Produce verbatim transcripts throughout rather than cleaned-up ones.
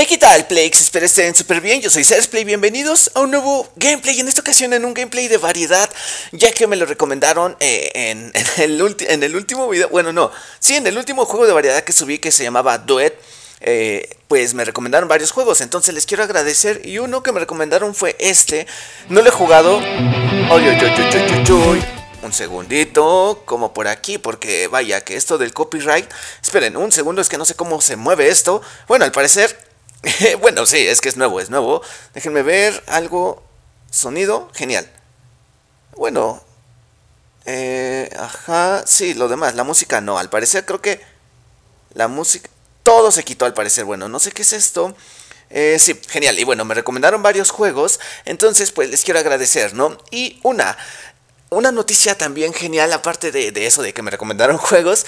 Hey, ¿qué tal, Playkes? Espero estén súper bien. Yo soy Csrxplay, bienvenidos a un nuevo gameplay. En esta ocasión en un gameplay de variedad, ya que me lo recomendaron eh, en, en, el en el último video. Bueno, no, sí, en el último juego de variedad que subí, que se llamaba Duet, eh, pues me recomendaron varios juegos, entonces les quiero agradecer. Y uno que me recomendaron fue este. No lo he jugado. Oy, oy, oy, oy, oy, oy. Un segundito, como por aquí, porque vaya que esto del copyright. Esperen, un segundo, es que no sé cómo se mueve esto. Bueno, al parecer... bueno, sí, es que es nuevo, es nuevo. Déjenme ver algo. Sonido, genial. Bueno, eh, ajá, sí, lo demás, la música no. Al parecer creo que la música, todo se quitó al parecer. Bueno, no sé qué es esto. eh, Sí, genial, y bueno, me recomendaron varios juegos. Entonces pues les quiero agradecer, ¿no? Y una Una noticia también genial, aparte de, de eso de que me recomendaron juegos,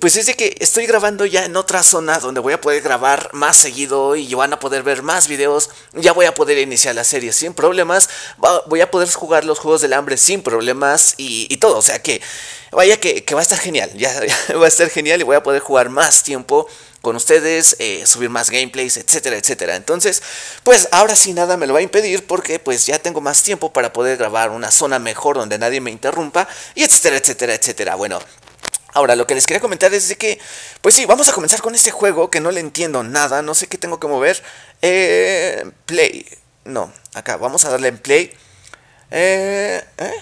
pues es de que estoy grabando ya en otra zona donde voy a poder grabar más seguido y van a poder ver más videos. Ya voy a poder iniciar la serie sin problemas, va, voy a poder jugar los juegos del hambre sin problemas y, y todo. O sea que, vaya que, que va a estar genial, ya, ya va a estar genial y voy a poder jugar más tiempo con ustedes, eh, subir más gameplays, etcétera, etcétera. Entonces, pues ahora sí nada me lo va a impedir, porque pues ya tengo más tiempo para poder grabar una zona mejor donde nadie me interrumpa, y etcétera, etcétera, etcétera. Bueno, ahora lo que les quería comentar es de que, pues sí, vamos a comenzar con este juego que no le entiendo nada, no sé qué tengo que mover. Eh, play, no, acá, vamos a darle en play. Eh, eh,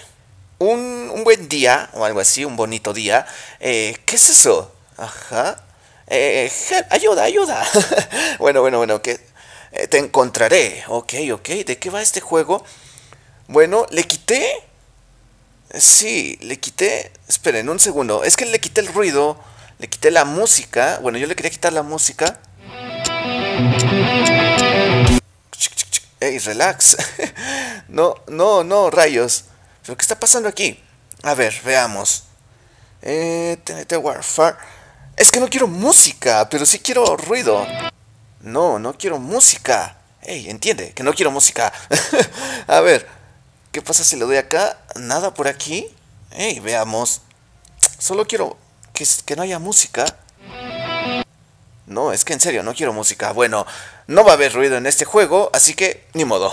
un, un buen día, o algo así, un bonito día. Eh, ¿qué es eso? Ajá. Eh, ayuda, ayuda. Bueno, bueno, bueno, que eh, te encontraré. Ok, ok, ¿de qué va este juego? Bueno, ¿le quité? Sí, le quité. Esperen un segundo, es que le quité el ruido, le quité la música. Bueno, yo le quería quitar la música. Ey, relax. No, no, no, rayos. ¿Pero qué está pasando aquí? A ver, veamos. eh, T N T Warfare. Es que no quiero música, pero sí quiero ruido. No, no quiero música. Ey, entiende, que no quiero música. A ver, ¿qué pasa si le doy acá? Nada por aquí. Ey, veamos. Solo quiero que, que no haya música. No, es que en serio, no quiero música. Bueno, no va a haber ruido en este juego, así que ni modo.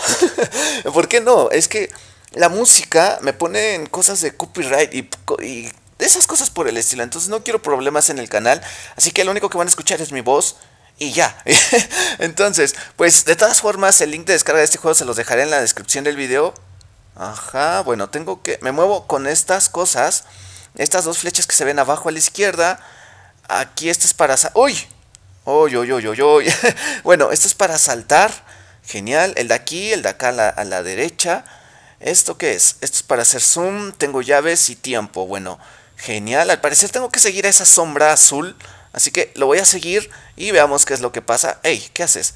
¿Por qué no? Es que la música me pone en cosas de copyright y... y de esas cosas por el estilo, entonces no quiero problemas en el canal, así que lo único que van a escuchar es mi voz y ya. Entonces, pues de todas formas el link de descarga de este juego se los dejaré en la descripción del video. Ajá, bueno, tengo que... me muevo con estas cosas, estas dos flechas que se ven abajo a la izquierda. Aquí esto es para... ¡Uy! ¡Uy, uy, uy, uy, uy! Bueno, esto es para saltar, genial. El de aquí, el de acá a la, a la derecha. ¿Esto qué es? Esto es para hacer zoom, tengo llaves y tiempo, bueno... Genial, al parecer tengo que seguir a esa sombra azul, así que lo voy a seguir y veamos qué es lo que pasa. Ey, ¿qué haces?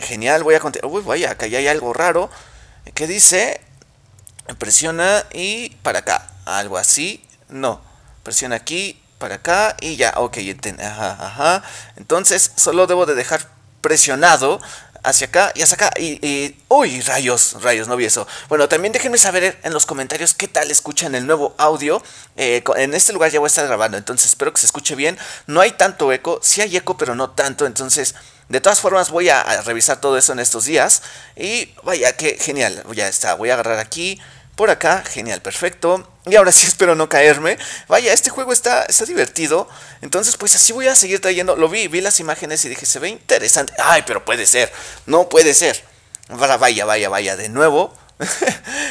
Genial, voy a continuar. Uy, vaya, acá ya hay algo raro. ¿Qué dice? Presiona y para acá, algo así. No, presiona aquí, para acá y ya, ok, ajá, ajá. Entonces solo debo de dejar presionado hacia acá y hacia acá y, y... uy, rayos, rayos, no vi eso. Bueno, también déjenme saber en los comentarios qué tal escuchan el nuevo audio. eh, En este lugar ya voy a estar grabando, entonces espero que se escuche bien. No hay tanto eco, sí hay eco pero no tanto. Entonces, de todas formas voy a, a revisar todo eso en estos días. Y vaya que genial, ya está, voy a agarrar aquí, por acá, genial, perfecto. Y ahora sí espero no caerme. Vaya, este juego está, está divertido. Entonces pues así voy a seguir trayendo. Lo vi, vi las imágenes y dije, se ve interesante. Ay, pero puede ser, no puede ser. Vaya, vaya, vaya, de nuevo.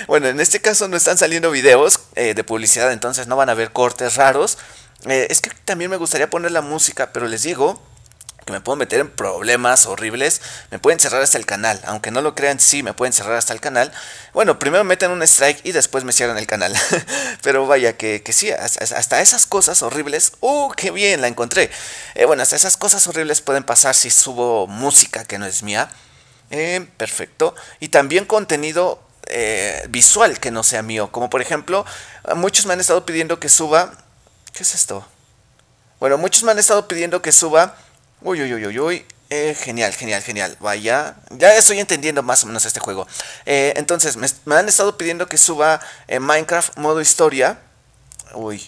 Bueno, en este caso no están saliendo videos eh, de publicidad, entonces no van a haber cortes raros. eh, Es que también me gustaría poner la música, pero les digo que me puedo meter en problemas horribles. Me pueden cerrar hasta el canal. Aunque no lo crean, sí, me pueden cerrar hasta el canal. Bueno, primero meten un strike y después me cierran el canal. Pero vaya que, que sí, hasta esas cosas horribles. ¡Uh, qué bien! La encontré. Eh, bueno, hasta esas cosas horribles pueden pasar si subo música que no es mía. Eh, perfecto. Y también contenido eh, visual que no sea mío. Como por ejemplo, muchos me han estado pidiendo que suba... ¿Qué es esto? Bueno, muchos me han estado pidiendo que suba... Uy, uy, uy, uy, uy. Eh, genial, genial, genial. Vaya, ya estoy entendiendo más o menos este juego. Eh, entonces, me, me han estado pidiendo que suba eh, Minecraft modo historia. Uy,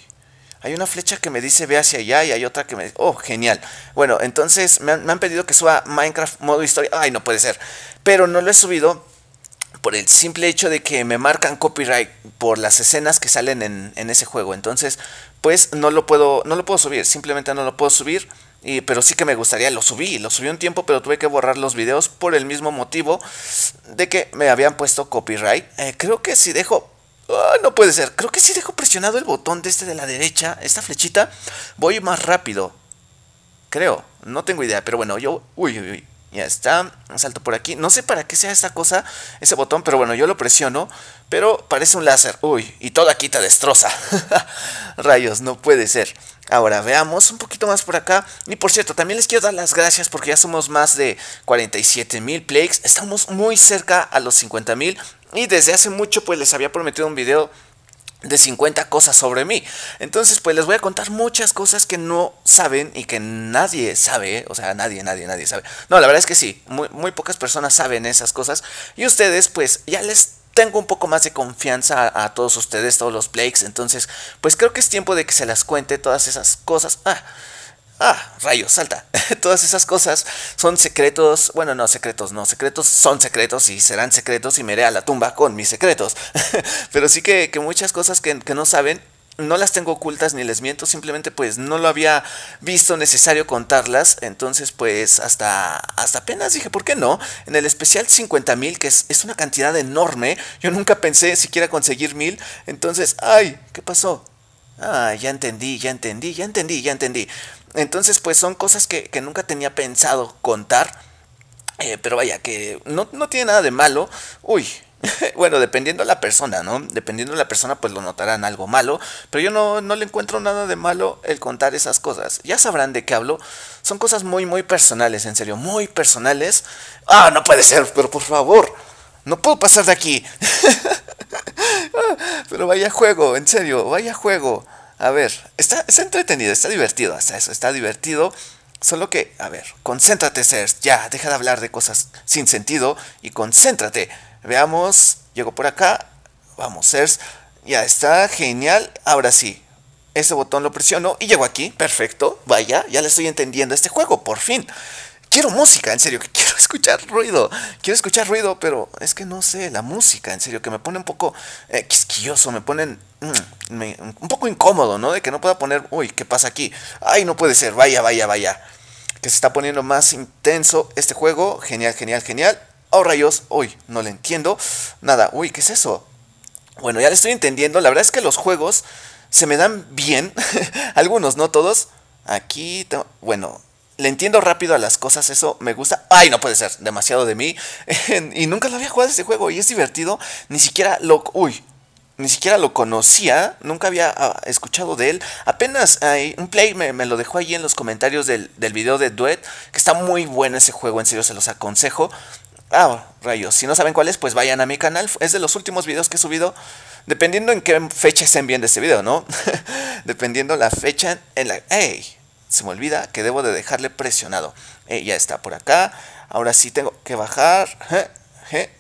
Hay una flecha que me dice ve hacia allá y hay otra que me dice... Oh, genial. Bueno, entonces me han, me han pedido que suba Minecraft modo historia. Ay, no puede ser. Pero no lo he subido por el simple hecho de que me marcan copyright por las escenas que salen en, en ese juego. Entonces, pues no lo puedo, no lo puedo subir. Simplemente no lo puedo subir. Y, pero sí que me gustaría, lo subí, lo subí un tiempo, pero tuve que borrar los videos por el mismo motivo de que me habían puesto copyright. Eh, creo que si dejo... Oh, no puede ser, creo que si dejo presionado el botón de este de la derecha, esta flechita, voy más rápido. Creo, no tengo idea, pero bueno, yo... Uy, uy, uy, ya está, salto por aquí. No sé para qué sea esta cosa, ese botón, pero bueno, yo lo presiono, pero parece un láser. Uy, y todo aquí te destroza. Rayos, no puede ser. Ahora veamos un poquito más por acá. Y por cierto, también les quiero dar las gracias porque ya somos más de cuarenta y siete mil plays. Estamos muy cerca a los cincuenta mil. Y desde hace mucho pues les había prometido un video de cincuenta cosas sobre mí. Entonces pues les voy a contar muchas cosas que no saben y que nadie sabe. O sea, nadie, nadie, nadie sabe. No, la verdad es que sí, muy, muy pocas personas saben esas cosas. Y ustedes pues ya les tengo un poco más de confianza a, a todos ustedes, todos los plays. Entonces pues creo que es tiempo de que se las cuente todas esas cosas. Ah, ah, rayos, salta. Todas esas cosas son secretos. Bueno, no, secretos no, secretos son secretos y serán secretos y me iré a la tumba con mis secretos. Pero sí que, que muchas cosas que, que no saben, no las tengo ocultas ni les miento. Simplemente pues no lo había visto necesario contarlas. Entonces pues hasta, hasta apenas dije, ¿por qué no? En el especial cincuenta mil, que es, es una cantidad enorme. Yo nunca pensé siquiera conseguir mil. Entonces, ay, ¿qué pasó? Ah, ya entendí, ya entendí, ya entendí, ya entendí. Entonces pues son cosas que, que nunca tenía pensado contar, eh, pero vaya que no, no tiene nada de malo. Uy, bueno, dependiendo de la persona, ¿no? Dependiendo de la persona pues lo notarán algo malo, pero yo no, no le encuentro nada de malo el contar esas cosas. Ya sabrán de qué hablo, son cosas muy muy personales, en serio, muy personales. Ah, no puede ser, pero por favor, no puedo pasar de aquí. Pero vaya juego, en serio, vaya juego. A ver, está, está entretenido, está divertido, hasta eso, está divertido. Solo que, a ver, concéntrate, Sers, ya, deja de hablar de cosas sin sentido y concéntrate. Veamos, llego por acá, vamos, Sers, ya está, genial, ahora sí. Ese botón lo presiono y llego aquí, perfecto, vaya, ya le estoy entendiendo este juego, por fin. Quiero música, en serio, que quiero escuchar ruido, quiero escuchar ruido, pero es que no sé, la música, en serio, que me pone un poco eh, quisquilloso, me ponen mm, me, un poco incómodo, ¿no? De que no pueda poner, uy, ¿qué pasa aquí? Ay, no puede ser, vaya, vaya, vaya, que se está poniendo más intenso este juego, genial, genial, genial. Oh, rayos, uy, no le entiendo, nada, uy, ¿qué es eso? Bueno, ya le estoy entendiendo, la verdad es que los juegos se me dan bien, algunos, no todos, aquí, tengo, bueno... Le entiendo rápido a las cosas, eso me gusta. Ay, no puede ser, demasiado de mí. Y nunca lo había jugado este juego y es divertido. Ni siquiera lo... Uy, ni siquiera lo conocía. Nunca había ah, escuchado de él. Apenas hay un play me, me lo dejó ahí en los comentarios del, del video de Duet. Que está muy bueno ese juego, en serio, se los aconsejo. Ah, rayos, si no saben cuál es, pues vayan a mi canal. Es de los últimos videos que he subido. Dependiendo en qué fecha estén viendo este video, ¿no? Dependiendo la fecha en la... ¡Ey! Se me olvida que debo de dejarle presionado. Eh, ya está por acá. Ahora sí tengo que bajar. Je, je,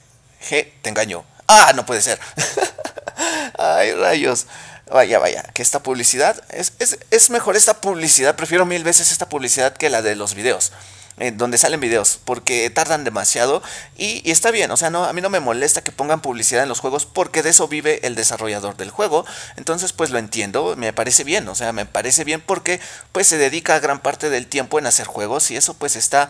je, te engaño. Ah, no puede ser. Ay, rayos. Vaya, vaya. Que esta publicidad es, es, es mejor esta publicidad. Prefiero mil veces esta publicidad que la de los videos. Eh, donde salen videos. Porque tardan demasiado. Y, y está bien. O sea, no, a mí no me molesta que pongan publicidad en los juegos. Porque de eso vive el desarrollador del juego. Entonces, pues lo entiendo. Me parece bien. O sea, me parece bien porque pues se dedica gran parte del tiempo en hacer juegos. Y eso pues está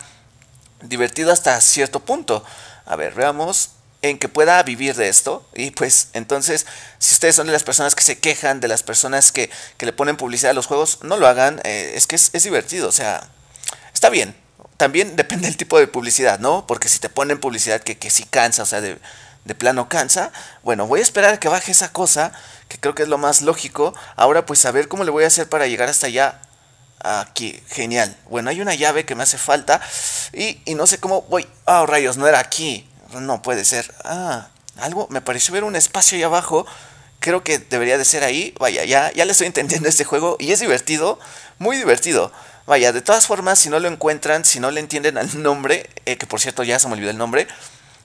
divertido hasta cierto punto. A ver, veamos. En que pueda vivir de esto. Y pues entonces, si ustedes son de las personas que se quejan, de las personas que, que le ponen publicidad a los juegos, no lo hagan. Eh, es que es, es divertido. O sea, está bien. También depende del tipo de publicidad, ¿no? Porque si te ponen publicidad que, que sí cansa, o sea, de, de plano cansa. Bueno, voy a esperar a que baje esa cosa, que creo que es lo más lógico. Ahora, pues, a ver cómo le voy a hacer para llegar hasta allá. Aquí, genial. Bueno, hay una llave que me hace falta y, y no sé cómo voy. Ah, oh, rayos, no era aquí. No puede ser. Ah, algo, me pareció ver un espacio ahí abajo. Creo que debería de ser ahí. Vaya, ya, ya le estoy entendiendo este juego y es divertido, muy divertido. Vaya, de todas formas, si no lo encuentran, si no le entienden al nombre, eh, que por cierto ya se me olvidó el nombre,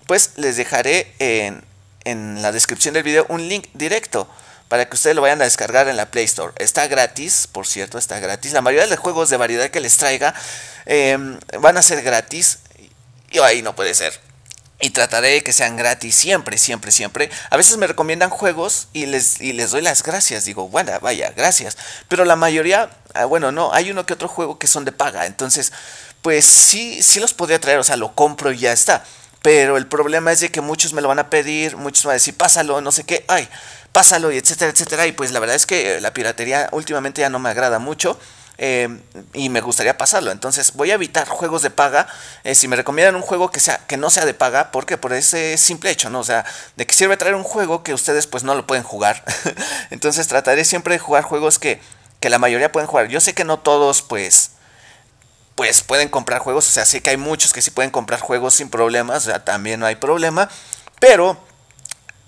pues les dejaré en, en la descripción del video un link directo para que ustedes lo vayan a descargar en la Play Store. Está gratis, por cierto, está gratis. La mayoría de los juegos de variedad que les traiga eh, van a ser gratis. Y ahí no puede ser. Y trataré de que sean gratis siempre, siempre, siempre. A veces me recomiendan juegos y les, y les doy las gracias. Digo, bueno, vaya, gracias. Pero la mayoría, bueno, no, hay uno que otro juego que son de paga. Entonces, pues sí, sí los podría traer. O sea, lo compro y ya está. Pero el problema es de que muchos me lo van a pedir. Muchos me van a decir, pásalo, no sé qué. Ay, pásalo, y etcétera, etcétera. Y pues la verdad es que la piratería últimamente ya no me agrada mucho. Eh, y me gustaría pasarlo, entonces voy a evitar juegos de paga. eh, Si me recomiendan un juego que sea que no sea de paga, porque por ese simple hecho, ¿no? O sea, de que sirve traer un juego que ustedes pues no lo pueden jugar. Entonces trataré siempre de jugar juegos que, que la mayoría pueden jugar. Yo sé que no todos pues pues pueden comprar juegos, o sea, sé que hay muchos que sí pueden comprar juegos sin problemas, o sea, también no hay problema. Pero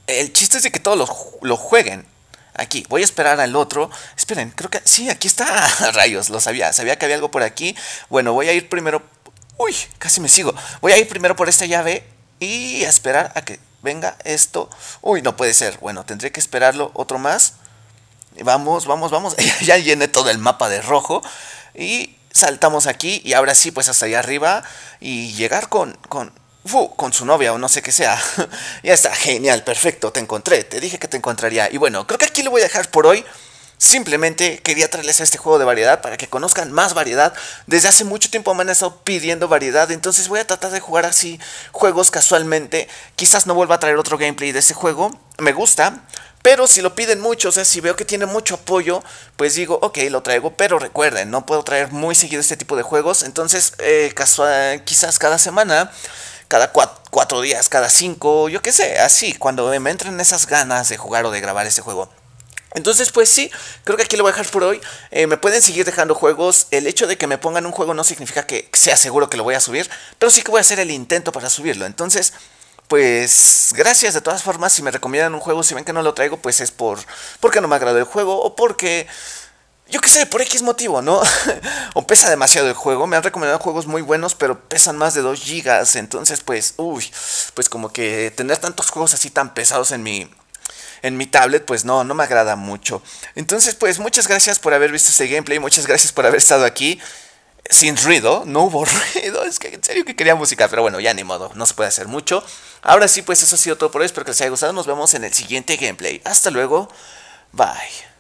el chiste es de que todos lo, lo jueguen. Aquí, voy a esperar al otro. Esperen, creo que... sí, aquí está. Rayos, lo sabía. Sabía que había algo por aquí. Bueno, voy a ir primero... uy, casi me sigo. Voy a ir primero por esta llave y a esperar a que venga esto. Uy, no puede ser. Bueno, tendré que esperarlo otro más. Vamos, vamos, vamos. Ya llené todo el mapa de rojo. Y saltamos aquí. Y ahora sí, pues hasta allá arriba. Y llegar con... con Uh, con su novia o no sé qué sea. Ya está, genial, perfecto, te encontré. Te dije que te encontraría. Y bueno, creo que aquí lo voy a dejar por hoy. Simplemente quería traerles este juego de variedad para que conozcan más variedad. Desde hace mucho tiempo me han estado pidiendo variedad, entonces voy a tratar de jugar así juegos casualmente. Quizás no vuelva a traer otro gameplay de ese juego. Me gusta, pero si lo piden mucho, o sea, si veo que tiene mucho apoyo, pues digo, ok, lo traigo. Pero recuerden, no puedo traer muy seguido este tipo de juegos. Entonces, eh, casual, quizás cada semana... cada cuatro, cuatro días, cada cinco, yo qué sé, así, cuando me entren esas ganas de jugar o de grabar este juego. Entonces, pues sí, creo que aquí lo voy a dejar por hoy. Eh, me pueden seguir dejando juegos. El hecho de que me pongan un juego no significa que sea seguro que lo voy a subir, pero sí que voy a hacer el intento para subirlo. Entonces, pues gracias de todas formas. Si me recomiendan un juego, si ven que no lo traigo, pues es por porque no me agradó el juego o porque... yo qué sé, por X motivo, ¿no? O pesa demasiado el juego. Me han recomendado juegos muy buenos, pero pesan más de dos gigas. Entonces, pues, uy, pues como que tener tantos juegos así tan pesados en mi, en mi tablet, pues no, no me agrada mucho. Entonces, pues, muchas gracias por haber visto este gameplay. Muchas gracias por haber estado aquí. Sin ruido, no hubo ruido, es que en serio que quería música, pero bueno, ya ni modo, no se puede hacer mucho. Ahora sí, pues, eso ha sido todo por hoy. Espero que les haya gustado, nos vemos en el siguiente gameplay. Hasta luego, bye.